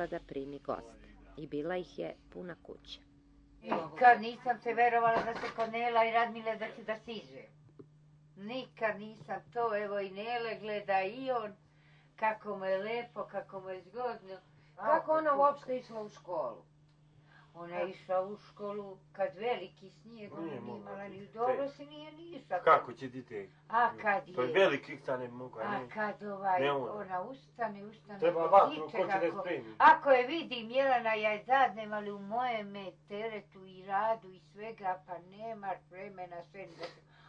rekla da primi gosta i bila ih je puna kuća. Nikad nisam se verovala da se kod Nela i Radmile da ću da siđem. Nikad nisam to, evo i Nele gleda i on, kako mu je lepo, kako mu je zgodno. Kako ona uopšte išla u školu? Ona je išla u školu kad veliki snijeg nije imala, ni dobro se nije nišla. Kako će dite? A kad je? To je veliki stane moga, ne? A kad ona ustane. Treba vatru, ko će ne spremi? Ako je vidim, Jelena, ja je zadnem, ali u mojeme teretu i radu i svega, pa nema vremena sve.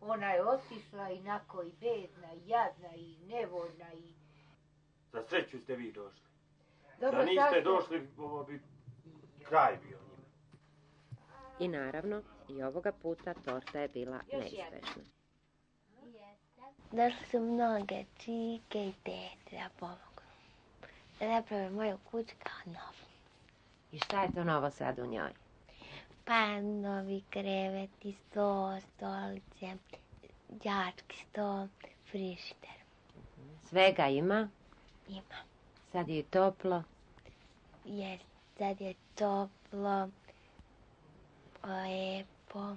Ona je otišla inako i bedna, i jadna, i nevoljna, i... Za sreću ste vi došli. Da niste došli, ovo bi kraj bio. I naravno, i ovoga puta torta je bila neizbježna. Došli su mnoge čike i tete da pomogu. Da naprave moju kuću kao novu. I šta je to novo sad u njoj? Pa novi kreveti, sto, stolice, đački sto, frižider. Svega ima? Ima. Sad je toplo? Jes, sad je toplo, lepo.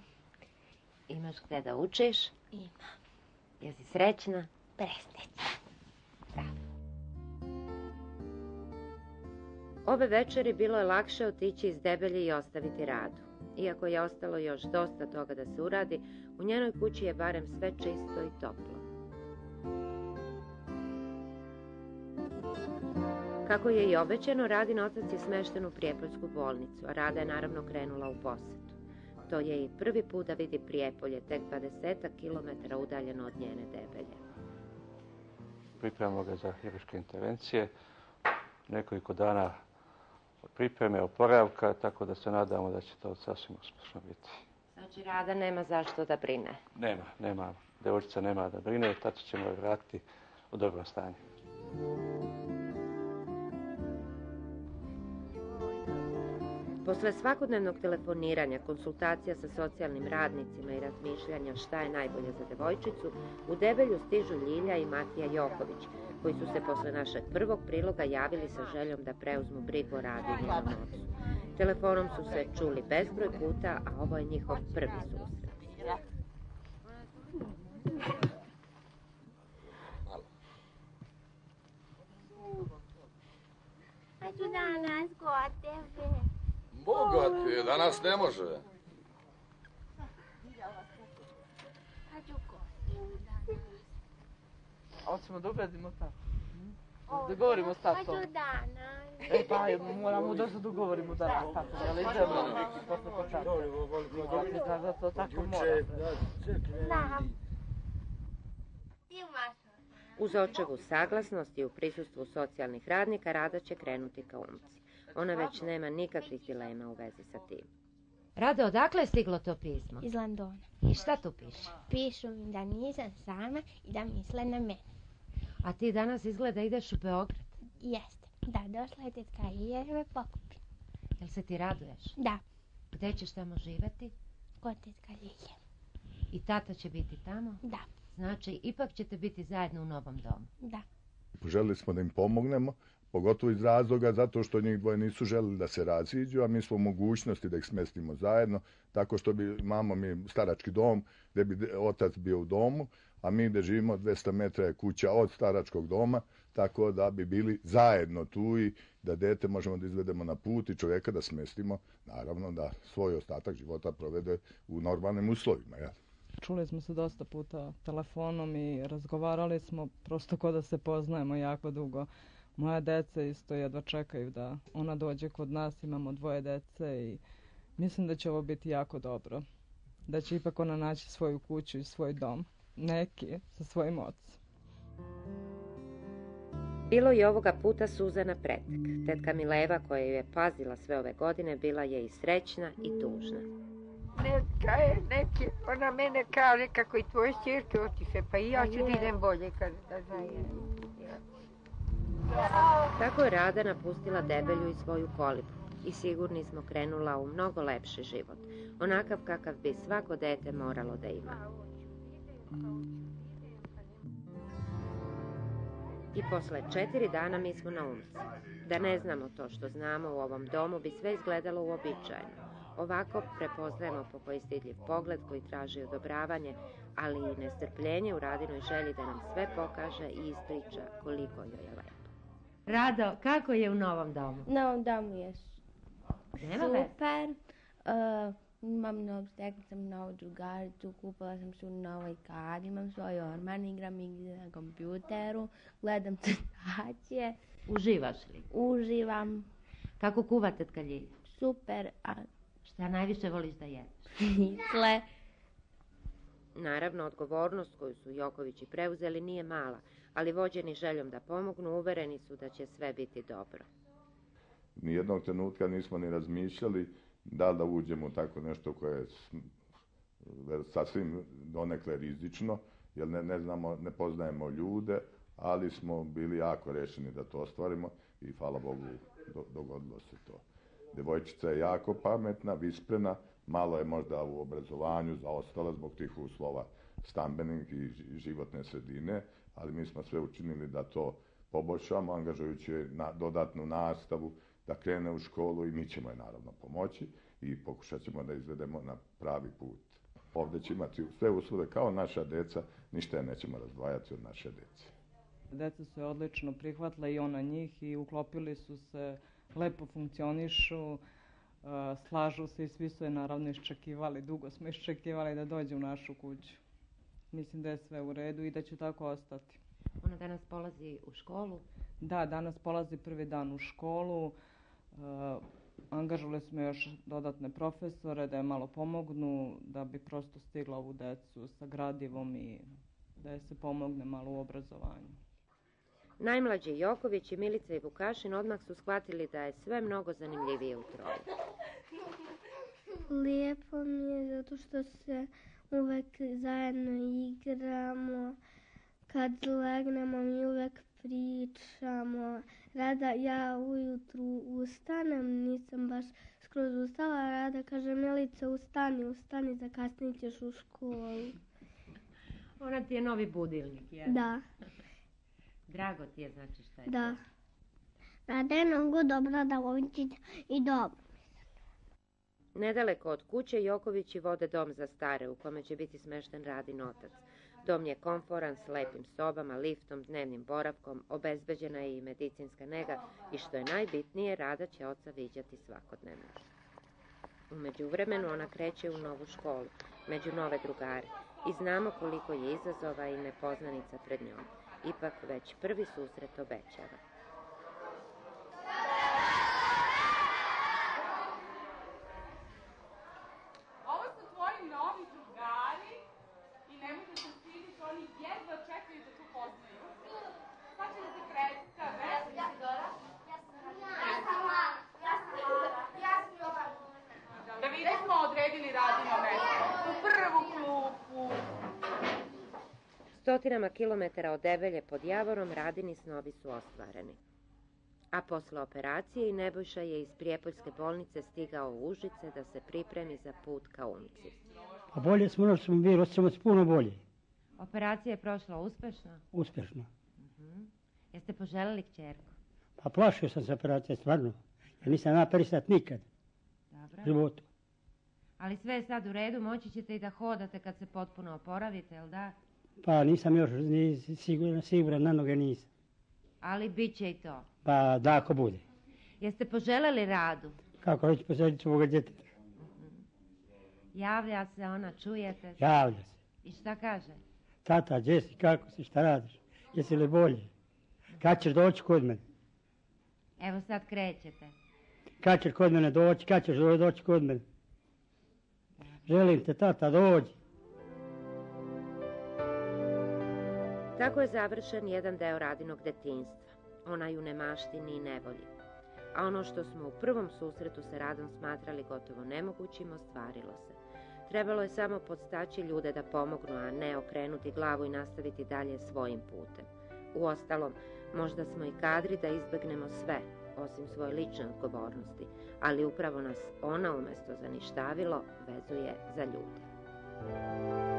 Imaš gde da učiš? Ima. Jesi srećna? Presrećna. Ove večeri bilo je lakše otići iz Debelje i ostaviti Radu. Iako je ostalo još dosta toga da se uradi, u njenoj kući je barem sve čisto i toplo. Kako je i obećano, Radin otac je smešten u Prijepoljsku bolnicu, a Rada je naravno krenula u posetu. To je i prvi put da vidi Prijepolje, tek 20 kilometara udaljeno od njene Debelje. Pripremamo ga za hiruške intervencije. Nekoliko dana pripreme, oporavka, tako da se nadamo da će to sasvim uspješno biti. Znači, Rada nema zašto da brine? Nema. Devojčica nema da brine, tato ćemo je vratiti u dobro stanje. Posle svakodnevnog telefoniranja, konsultacija sa socijalnim radnicima i razmišljanja šta je najbolje za devojčicu, u Debelju stižu Ljilja i Matija Joković, koji su se posle našeg prvog priloga javili sa željom da preuzmu brigu o Radu i njenom ocu. Telefonom su se čuli bezbroj puta, a ovo je njihov prvi susret. Hoću danas kod tebe. Boga ti, danas ne može. Hoću kod tebe danas. Hoćemo da ubedimo tato. Da govorimo s tatom. Hoću danas. E pa, moramo da se dogovorimo danas s tatom. Ali idemo posle po tatom. Zato tako mora. Znam. Ti imaš. Uz očevu saglasnost i u prisustvu socijalnih radnika Rada će krenuti ka Umci. Ona već nema nikakvih dilema u vezi sa tim. Rada, odakle je stiglo to pismo? Iz Londona. I šta tu piše? Pišu mi da nisam sama i da misle na mene. A ti danas izgleda ideš u Beograd? Jeste. Da, došla je tetka i jer me pokupi. Jel se ti raduješ? Da. Gde ćeš tamo živeti? Kod tetka Ljilje. I tata će biti tamo? Da. Znači, ipak ćete biti zajedno u novom domu? Da. Želili smo da im pomognemo, pogotovo iz razloga zato što njih dvoje nisu želili da se raziđu, a mi smo u mogućnosti da ih smestimo zajedno, tako što bi imamo mi starački dom gde bi otac bio u domu, a mi gde živimo 200 metra je kuća od staračkog doma, tako da bi bili zajedno tu i da dete možemo da izvedemo na put i čovjeka da smestimo, naravno da svoj ostatak života provede u normalnim uslovima, jel? Čuli smo se dosta puta telefonom i razgovarali smo, prosto kao da se poznajemo jako dugo. Moja deca isto jedva čekaju da ona dođe kod nas, imamo 2 dece i mislim da će ovo biti jako dobro. Da će ipak ona naći svoju kuću i svoj dom, neki sa svojim ocem. Bilo je ovoga puta suza na pretek. Tetka Mileva koja ju je pazila sve ove godine bila je i srećna i tužna. Ona mene kaže kako i tvoje sirke otiše, pa i ja ću da idem bolje kada da zajedem. Tako je Rada napustila Debelju i svoju kolibu i sigurni smo krenula u mnogo lepši život, onakav kakav bi svako dete moralo da ima. I posle 4 dana mi smo na ulici. Da ne znamo to što znamo u ovom domu bi sve izgledalo uobičajeno. Ovako prepoznajemo pokojstidljiv pogled koji traži odobravanje, ali i nestrpljenje u Radinoj želji da nam sve pokaže i ispriča koliko joj je lepo. Rado, kako je u novom domu? U novom domu je super. Imam mnogo, stekla sam novu drugaricu, kupala sam se u novoj kadi, imam svoj orman, igram igre na kompjuteru, gledam crtaće. Uživaš li? Uživam. Kako kuvate tkaljilje? Super. Šta najviše voliš da jedeš? Isle. Naravno, odgovornost koju su Jokovići preuzeli nije mala, ali vođeni željom da pomognu, uvereni su da će sve biti dobro. Nijednog trenutka nismo ni razmišljali da li da uđemo u tako nešto koje je sasvim donekle rizično, jer ne znamo, ne poznajemo ljude, ali smo bili jako rešeni da to ostvarimo i hvala Bogu dogodilo se to. Devojčica je jako pametna, visprena, malo je možda u obrazovanju zaostala zbog tih uslova stambenih i životne sredine, ali mi smo sve učinili da to poboljšamo, angažujući na dodatnu nastavu, da krene u školu i mi ćemo je naravno pomoći i pokušat ćemo da izvedemo na pravi put. Ovdje će imati sve usluge kao naša deca, ništa je nećemo razdvajati od naše dece. Deca su je odlično prihvatila i ona njih i uklopili su se, lepo funkcionišu, slažu se i svi su je naravno iščekivali, dugo smo iščekivali da dođe u našu kuću. Mislim da je sve u redu i da će tako ostati. Ona danas polazi u školu? Da, danas polazi prvi dan u školu. Angažovali smo još dodatne profesore da je malo pomognu, da bi prosto stigla ovu decu sa gradivom i da je se pomogne malo u obrazovanju. Najmlađi Joković i Milica i Vukašin odmah su shvatili da je sve mnogo zanimljivije u troju. Lijepo mi je zato što se uvek zajedno igramo. Kad legnemo mi uvek pričamo. Rada, ja ujutru ustanem, nisam baš skroz ustala. Rada kaže, Milica, ustani, zakasnit ćeš u školu. Ona ti je novi budilnik, jel? Da. Drago ti je, znači šta je to? Da. Rada je mnogo dobra da učit i dobro. Nedaleko od kuće Jokovići vode dom za stare u kome će biti smešten Radin otac. Dom je komforan s lepim sobama, liftom, dnevnim boravkom, obezbeđena je i medicinska nega i što je najbitnije, Rada će oca viđati svakodnevno. U međuvremenu ona kreće u novu školu, među nove drugare i znamo koliko je izazova i nepoznanica pred njom. Ipak već prvi susret obećava. Ovo su tvoji novi drugari i ne možete se sviditi, oni jedva čekaju da tu poznaju. Sad će da te predstave. Ja sam Lara. Da vidimo smo odredili radimo mesto. U prvu klupu. Stotinama kilometara od Debelje pod Javorom Radini snovi su ostvareni. A posle operacije i Nebojša je iz Prijepoljske bolnice stigao u Užice da se pripremi za put ka Unici. Pa bolje smo ono što smo bili, osjećamo se puno bolje. Operacija je prošla uspešno? Uspešno. Jeste poželeli kćerku? Pa plašio sam se operacije, stvarno. Ja nisam naperisat nikad u životu. Ali sve je sad u redu, moći ćete i da hodate kad se potpuno oporavite, jel da? Pa nisam još siguran, na noge nisam. Ali bit će i to? Pa da, ako bude. Jeste poželeli Radu? Kako već poželit ću moga djeteta. Javlja se ona, čujete se? Javlja se. I šta kaže? Tata, gdje si, kako si, šta radiš? Jesi li bolje? Kad ćeš doći kod mene? Evo sad krećete. Kad ćeš kod mene doći, kad ćeš doći kod mene? Želim te, tata, dođi. Tako je završen jedan deo Radinog detinjstva, onaj u nemaštini i nevolji. A ono što smo u prvom susretu sa Radom smatrali gotovo nemogućim, ostvarilo se. Trebalo je samo podstaći ljude da pomognu, a ne okrenuti glavu i nastaviti dalje svojim putem. Uostalom, možda smo i kadri da izbegnemo sve, osim svoje lične odgovornosti, ali upravo nas ona umjesto za ništavilo vezuje za ljude.